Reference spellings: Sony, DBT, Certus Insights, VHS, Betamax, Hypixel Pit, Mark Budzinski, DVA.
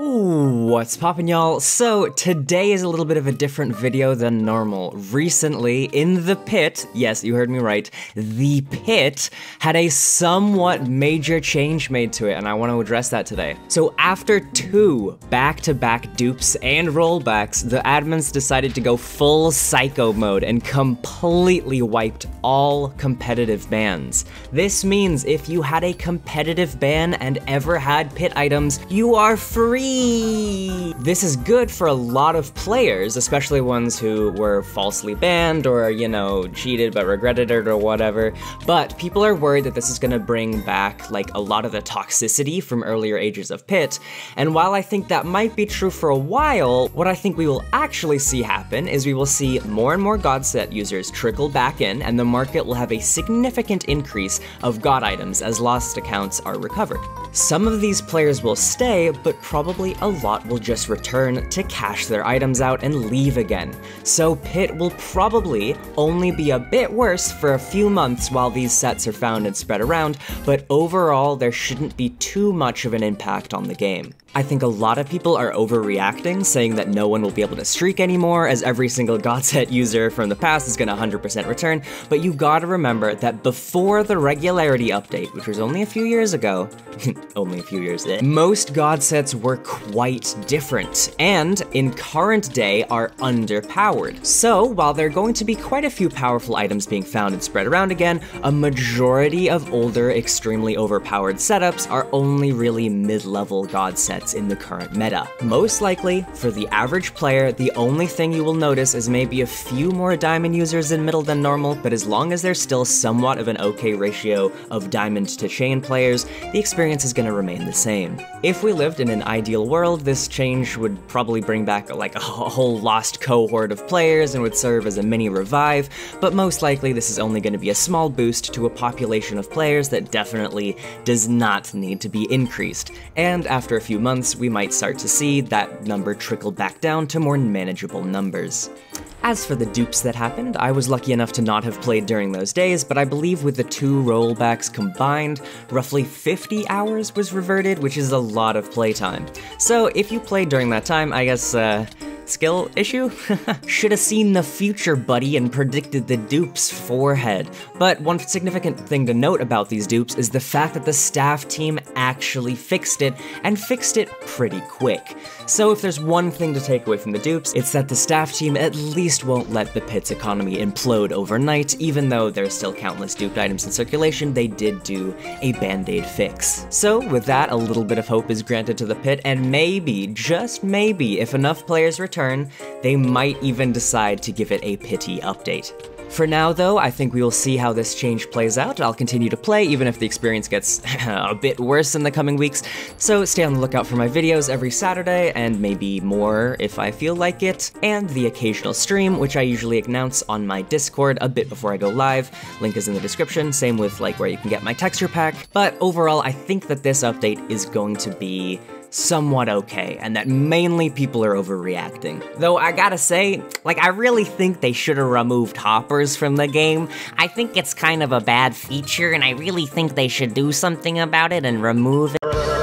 Ooh, what's poppin', y'all? So today is a little bit of a different video than normal. Recently, in the pit, yes, you heard me right, the pit had a somewhat major change made to it, and I want to address that today. So after two back-to-back dupes and rollbacks, the admins decided to go full psycho mode and completely wiped all competitive bans. This means if you had a competitive ban and ever had pit items, you are free. This is good for a lot of players, especially ones who were falsely banned or, you know, cheated but regretted it or whatever, but people are worried that this is gonna bring back, like, a lot of the toxicity from earlier ages of Pit, and while I think that might be true for a while, what I think we will actually see happen is we will see more and more God set users trickle back in, and the market will have a significant increase of God items as lost accounts are recovered. Some of these players will stay, but probably a lot will just return to cash their items out and leave again. So Pit will probably only be a bit worse for a few months while these sets are found and spread around, but overall there shouldn't be too much of an impact on the game. I think a lot of people are overreacting, saying that no one will be able to streak anymore as every single God set user from the past is gonna 100% return, but you gotta remember that before the regularity update, which was only a few years ago, only a few years in, most God sets were quite different, and in current day are underpowered. So while there are going to be quite a few powerful items being found and spread around again, a majority of older, extremely overpowered setups are only really mid-level God sets in the current meta. Most likely, for the average player, the only thing you will notice is maybe a few more diamond users in middle than normal, but as long as there's still somewhat of an okay ratio of diamond to chain players, the experience is going to remain the same. If we lived in an ideal world, this change would probably bring back like a whole lost cohort of players and would serve as a mini revive, but most likely this is only going to be a small boost to a population of players that definitely does not need to be increased, and after a few months, we might start to see that number trickle back down to more manageable numbers. As for the dupes that happened, I was lucky enough to not have played during those days, but I believe with the two rollbacks combined, roughly 50 hours was reverted, which is a lot of playtime. So if you played during that time, I guess, skill issue? Should have seen the future, buddy, and predicted the dupe's forehead. But one significant thing to note about these dupes is the fact that the staff team actually fixed it, and fixed it pretty quick. So if there's one thing to take away from the dupes, it's that the staff team at least won't let the pit's economy implode overnight. Even though there's still countless duped items in circulation, they did do a band-aid fix. So with that, a little bit of hope is granted to the pit, and maybe, just maybe, if enough players return, they might even decide to give it a pity update. For now though, I think we will see how this change plays out. I'll continue to play even if the experience gets a bit worse in the coming weeks, so stay on the lookout for my videos every Saturday, and maybe more if I feel like it, and the occasional stream, which I usually announce on my Discord a bit before I go live. Link is in the description, same with like where you can get my texture pack. But overall, I think that this update is going to be somewhat okay, and that mainly people are overreacting. Though I gotta say, like, I really think they should have removed hoppers from the game. I think it's kind of a bad feature, and I really think they should do something about it and remove it.